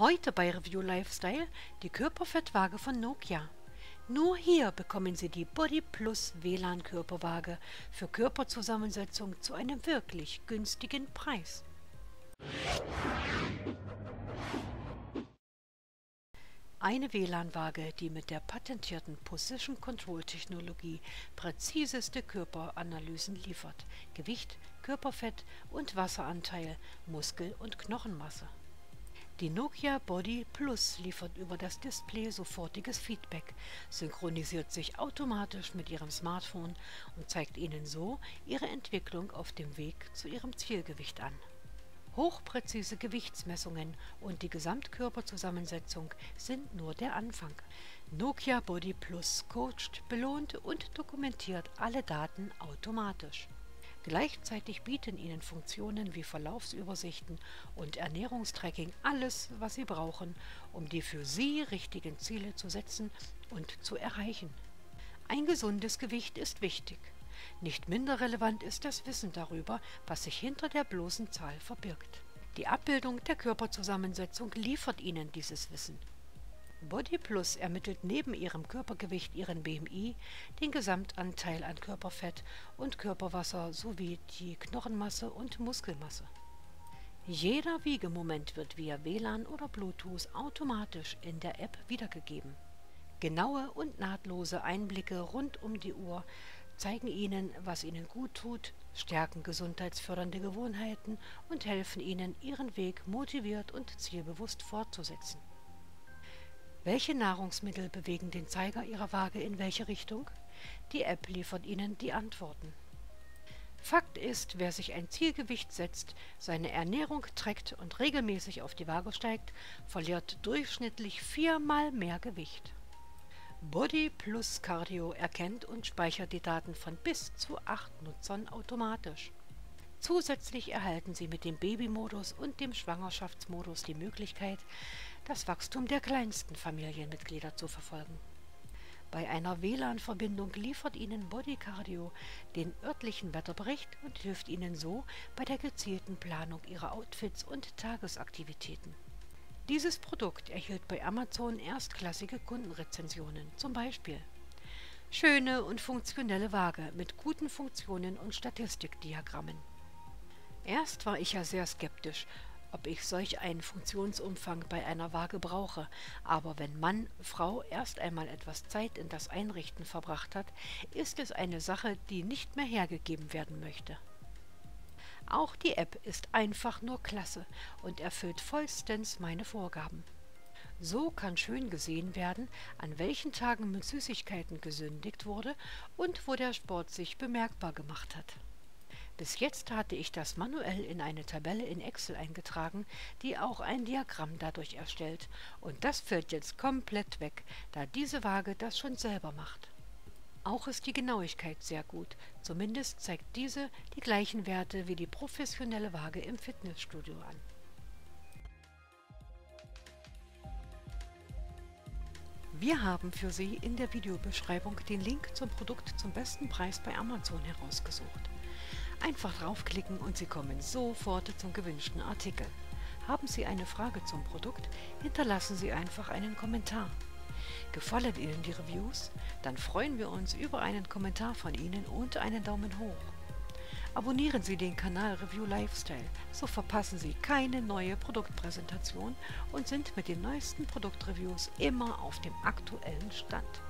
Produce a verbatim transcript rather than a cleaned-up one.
Heute bei Review Lifestyle die Körperfettwaage von Nokia. Nur hier bekommen Sie die Body plus W L A N Körperwaage für Körperzusammensetzung zu einem wirklich günstigen Preis. Eine W L A N-Waage, die mit der patentierten Position Control Technologie präziseste Körperanalysen liefert: Gewicht, Körperfett und Wasseranteil, Muskel- und Knochenmasse. Die Nokia Body plus liefert über das Display sofortiges Feedback, synchronisiert sich automatisch mit Ihrem Smartphone und zeigt Ihnen so Ihre Entwicklung auf dem Weg zu Ihrem Zielgewicht an. Hochpräzise Gewichtsmessungen und die Gesamtkörperzusammensetzung sind nur der Anfang. Nokia Body plus coacht, belohnt und dokumentiert alle Daten automatisch. Gleichzeitig bieten Ihnen Funktionen wie Verlaufsübersichten und Ernährungstracking alles, was Sie brauchen, um die für Sie richtigen Ziele zu setzen und zu erreichen. Ein gesundes Gewicht ist wichtig. Nicht minder relevant ist das Wissen darüber, was sich hinter der bloßen Zahl verbirgt. Die Abbildung der Körperzusammensetzung liefert Ihnen dieses Wissen. Body plus ermittelt neben Ihrem Körpergewicht Ihren B M I, den Gesamtanteil an Körperfett und Körperwasser sowie die Knochenmasse und Muskelmasse. Jeder Wiegemoment wird via W L A N oder Bluetooth automatisch in der App wiedergegeben. Genaue und nahtlose Einblicke rund um die Uhr zeigen Ihnen, was Ihnen gut tut, stärken gesundheitsfördernde Gewohnheiten und helfen Ihnen, Ihren Weg motiviert und zielbewusst fortzusetzen. Welche Nahrungsmittel bewegen den Zeiger Ihrer Waage in welche Richtung? Die App liefert Ihnen die Antworten. Fakt ist, wer sich ein Zielgewicht setzt, seine Ernährung trackt und regelmäßig auf die Waage steigt, verliert durchschnittlich viermal mehr Gewicht. Body plus Cardio erkennt und speichert die Daten von bis zu acht Nutzern automatisch. Zusätzlich erhalten Sie mit dem Babymodus und dem Schwangerschaftsmodus die Möglichkeit, das Wachstum der kleinsten Familienmitglieder zu verfolgen. Bei einer W L A N-Verbindung liefert Ihnen Body Cardio den örtlichen Wetterbericht und hilft Ihnen so bei der gezielten Planung Ihrer Outfits und Tagesaktivitäten. Dieses Produkt erhielt bei Amazon erstklassige Kundenrezensionen, zum Beispiel: schöne und funktionelle Waage mit guten Funktionen und Statistikdiagrammen. Erst war ich ja sehr skeptisch, ob ich solch einen Funktionsumfang bei einer Waage brauche, aber wenn Mann, Frau erst einmal etwas Zeit in das Einrichten verbracht hat, ist es eine Sache, die nicht mehr hergegeben werden möchte. Auch die App ist einfach nur klasse und erfüllt vollstens meine Vorgaben. So kann schön gesehen werden, an welchen Tagen mit Süßigkeiten gesündigt wurde und wo der Sport sich bemerkbar gemacht hat. Bis jetzt hatte ich das manuell in eine Tabelle in Excel eingetragen, die auch ein Diagramm dadurch erstellt, und das fällt jetzt komplett weg, da diese Waage das schon selber macht. Auch ist die Genauigkeit sehr gut, zumindest zeigt diese die gleichen Werte wie die professionelle Waage im Fitnessstudio an. Wir haben für Sie in der Videobeschreibung den Link zum Produkt zum besten Preis bei Amazon herausgesucht. Einfach draufklicken und Sie kommen sofort zum gewünschten Artikel. Haben Sie eine Frage zum Produkt, hinterlassen Sie einfach einen Kommentar. Gefallen Ihnen die Reviews? Dann freuen wir uns über einen Kommentar von Ihnen und einen Daumen hoch. Abonnieren Sie den Kanal Review Lifestyle, so verpassen Sie keine neue Produktpräsentation und sind mit den neuesten Produktreviews immer auf dem aktuellen Stand.